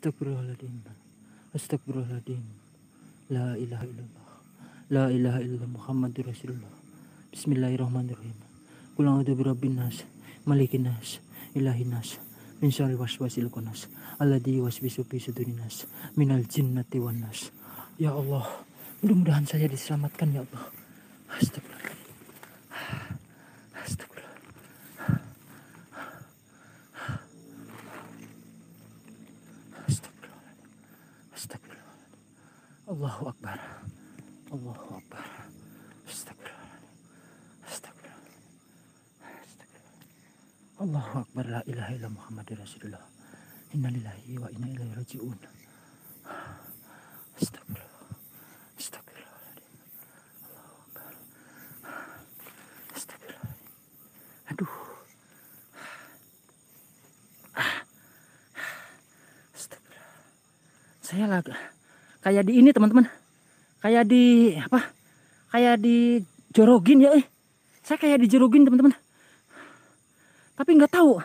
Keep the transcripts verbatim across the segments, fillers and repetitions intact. Astagfirullahaladzim. Astagfirullahaladzim. La ilaha illallah. La ilaha illallah Muhammadur Rasulullah. Bismillahirrahmanirrahim. Qul a'udzu birabbin nas, malikin nas, ilahin nas, min syarril waswasil khannas, alladzi yuwaswisu fi sudurin nas, minal jinnati wan nas. Ya Allah, mudah-mudahan saya diselamatkan ya Allah. Astagfirullah. Astagfirullah. Astagfirullah. Astagfirullah. Allahu Akbar. Allahu Akbar. Astagfirullah. Astagfirullah. Astagfirullah. Allahu Akbar. La ilaha illallah Muhammadur Rasulullah. Inna lillahi wa inna ilaihi raji'un. Astagfirullah. Saya lagi kayak di ini teman-teman, kayak di apa, kayak di jorogin ya eh. Saya kayak di jorogin teman-teman, tapi nggak tahu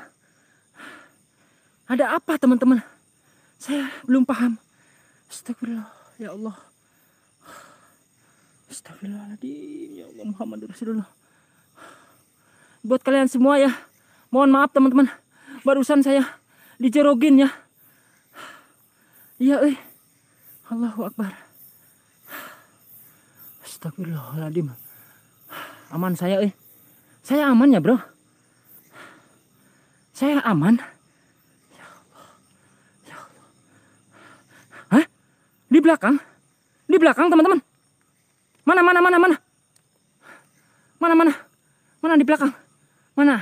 ada apa teman-teman, saya belum paham. Astagfirullah ya Allah, astagfirullahaladzim ya Allah Muhammadur Rasulullah. Buat kalian semua ya, mohon maaf teman-teman, barusan saya di jorogin ya. Ya, eh. Allahu Akbar. Astagfirullahaladzim. Aman saya, eh. Saya aman ya, bro. Saya aman. Ya Allah. Ya Allah. Hah? Di belakang? Di belakang, teman-teman. Mana, mana, mana, mana? Mana, mana? Mana di belakang? Mana?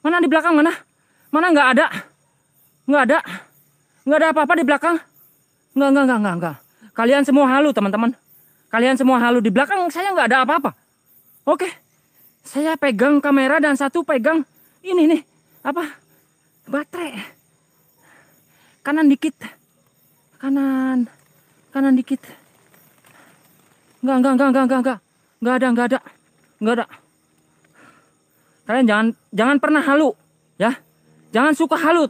Mana di belakang, mana? Mana nggak ada? Nggak ada. Nggak ada apa-apa di belakang. Nggak, nggak, nggak, nggak, nggak. Kalian semua halu, teman-teman. Kalian semua halu. Di belakang saya nggak ada apa-apa. Oke. Saya pegang kamera dan satu pegang ini nih. Apa? Baterai. Kanan dikit. Kanan. Kanan dikit. Nggak, nggak, nggak, nggak, nggak, nggak. Nggak ada, nggak ada. Nggak ada. Kalian jangan jangan pernah halu. Ya. Jangan suka halu.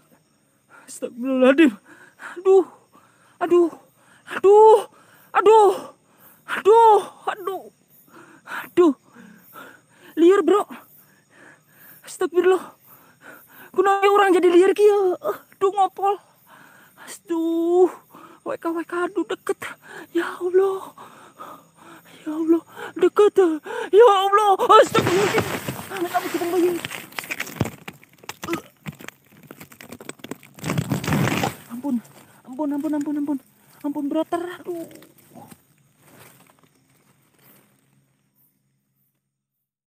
Astagfirullahaladzim. Aduh, aduh, aduh, aduh, aduh, aduh, aduh, liar bro. Astagfirullah, kenapa orang jadi liar kia? Aduh ngopol, aduh, weka weka, aduh deket, ya Allah, ya Allah, deket, ya Allah, astagfirullah, anak kamu sedang bayi. Ampun, ampun, ampun, ampun, ampun, ampun, brother, aduh.